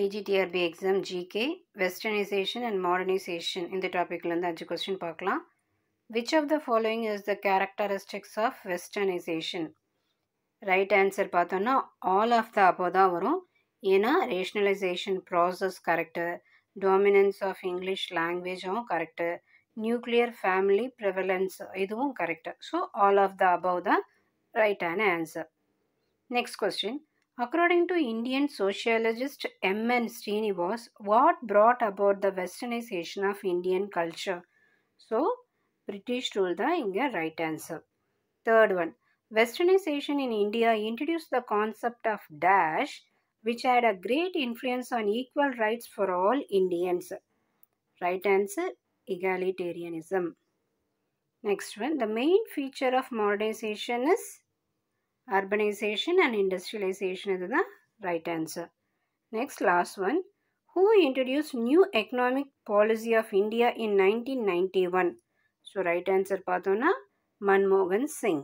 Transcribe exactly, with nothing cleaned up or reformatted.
P G T R B exam G K westernization and modernization in the topic la irundha five question paakalam. Which of the following is the characteristics of westernization? Right answer pathona all of the above da varum. Ena rationalization process correct, dominance of English language avum correct, nuclear family prevalence iduvum correct. So all of the above the right answer. Next question. According to Indian sociologist M N Srinivas, what brought about the westernization of Indian culture? So British rule da inga right answer. Third one. Westernization in India introduced the concept of dash, which had a great influence on equal rights for all Indians. Right answer, egalitarianism. Next one. The main feature of modernization is urbanization and industrialization is the right answer. Next, last one. Who introduced new economic policy of India in nineteen ninety-one? So right answer pathona Manmohan Singh.